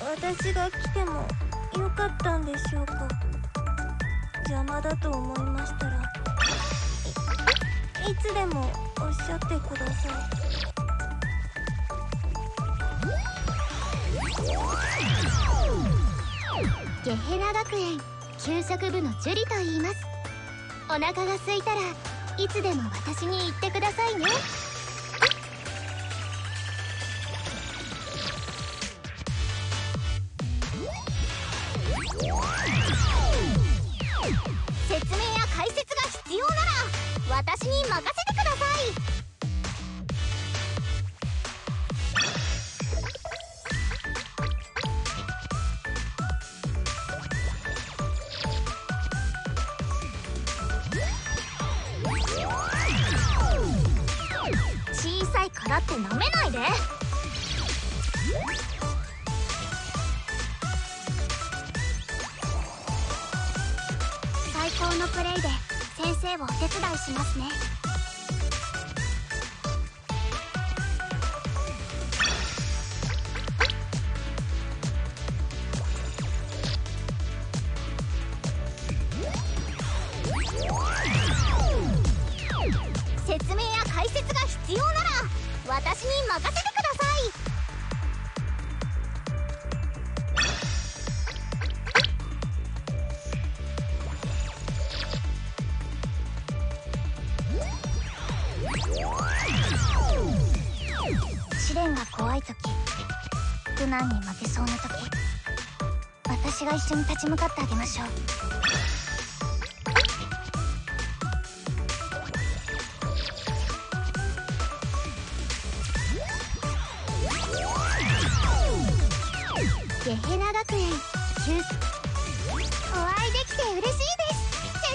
私が来てもよかったんでしょうか。邪魔だと思いましたら いつでもおっしゃってください。ゲヘラ学園給食部のジュリと言います。お腹が空いたらいつでも私に言ってくださいね。説明や解説が必要なら私に任せてください。だって舐めないで。最高のプレイで先生をお手伝いしますね。説明や解説が必要なら私に任せてください。試練が怖い時、苦難に負けそうな時、私が一緒に立ち向かってあげましょう。ゲヘラ学園給食、お会いできて嬉しいです先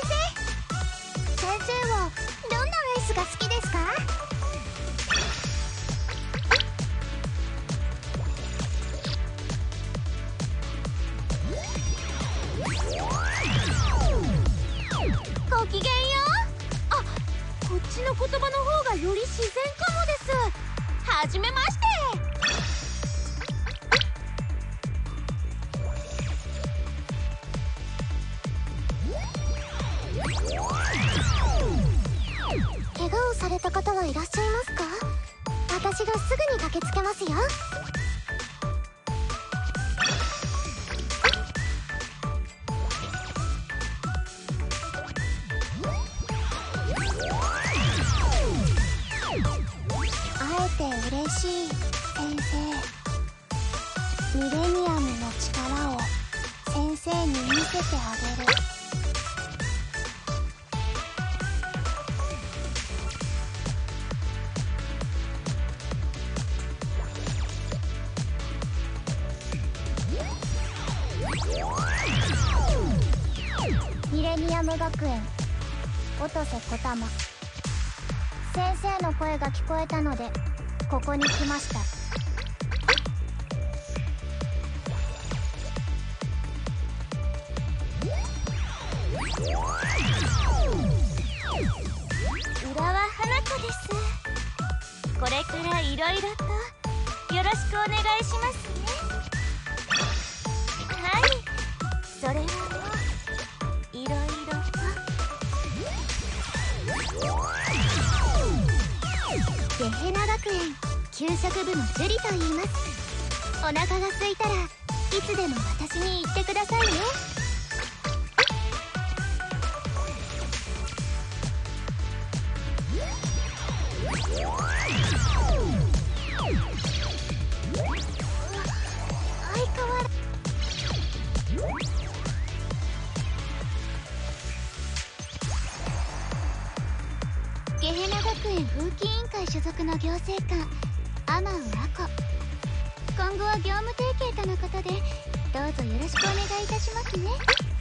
生。先生はどんなレースが好きですか？ごきげんよう。あ、こっちの言葉の方がより自然かもです。はじめまして。怪我をされた方はいらっしゃいますか？私がすぐに駆けつけますよ。会えて嬉しい先生。ミレニアムの力を先生に見せてあげる。ミレニアム学園音瀬こたま、先生の声が聞こえたのでここに来ました。浦和花子です。これからいろいろとよろしくお願いしますね。はい、それはゲヘラ学園給食部のジュリと言います。お腹が空いたらいつでも私に言ってくださいね。相変わらずゲヘラ学園風紀委員会所属の行政官アマンアコ、今後は業務提携とのことでどうぞよろしくお願いいたしますね。